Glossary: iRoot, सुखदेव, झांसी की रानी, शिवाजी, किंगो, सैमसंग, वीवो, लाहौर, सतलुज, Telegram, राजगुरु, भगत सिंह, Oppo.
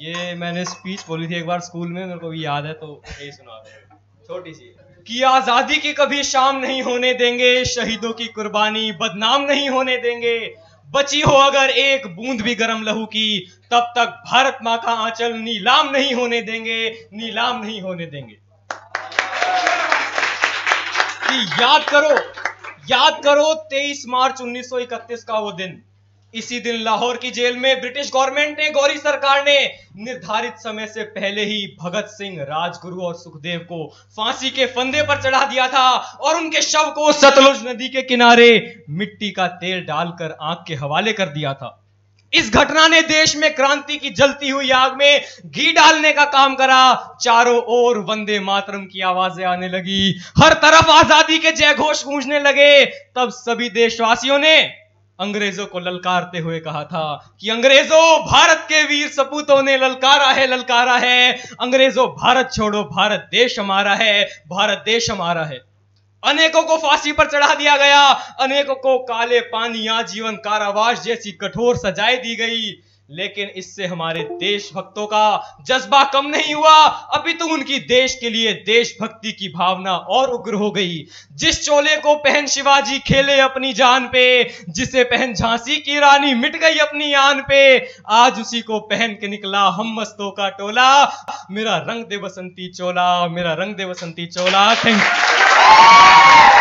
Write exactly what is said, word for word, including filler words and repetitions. ये मैंने स्पीच बोली थी एक बार स्कूल में, मेरे को भी याद है, तो यही सुना दो छोटी सी कि आजादी की कभी शाम नहीं होने देंगे, शहीदों की कुर्बानी बदनाम नहीं होने देंगे, बची हो अगर एक बूंद भी गर्म लहू की, तब तक भारत माँ का आंचल नीलाम नहीं होने देंगे, नीलाम नहीं होने देंगे। कि याद करो, याद करो तेईस मार्च उन्नीस सौ इकतीस का वो दिन। इसी दिन लाहौर की जेल में ब्रिटिश गवर्नमेंट ने, गौरी सरकार ने निर्धारित समय से पहले ही भगत सिंह, राजगुरु और सुखदेव को फांसी के फंदे पर चढ़ा दिया था और उनके शव को सतलुज नदी के किनारे मिट्टी का तेल डालकर आग के हवाले कर दिया था। इस घटना ने देश में क्रांति की जलती हुई आग में घी डालने का काम करा। चारों ओर वंदे मातरम की आवाजें आने लगी, हर तरफ आजादी के जयघोष गूंजने लगे। तब सभी देशवासियों ने अंग्रेजों को ललकारते हुए कहा था कि अंग्रेजों, भारत के वीर सपूतों ने ललकारा है, ललकारा है, अंग्रेजों भारत छोड़ो, भारत देश हमारा है, भारत देश हमारा है। अनेकों को फांसी पर चढ़ा दिया गया, अनेकों को काले पानी, आजीवन कारावास जैसी कठोर सजाएं दी गई, लेकिन इससे हमारे देशभक्तों का जज्बा कम नहीं हुआ, अपितु उनकी देश के लिए देशभक्ति की भावना और उग्र हो गई। जिस चोले को पहन शिवाजी खेले अपनी जान पे, जिसे पहन झांसी की रानी मिट गई अपनी आन पे, आज उसी को पहन के निकला हम मस्तों का टोला। मेरा रंग दे बसंती चोला, मेरा रंग दे बसंती चोला। Thank you.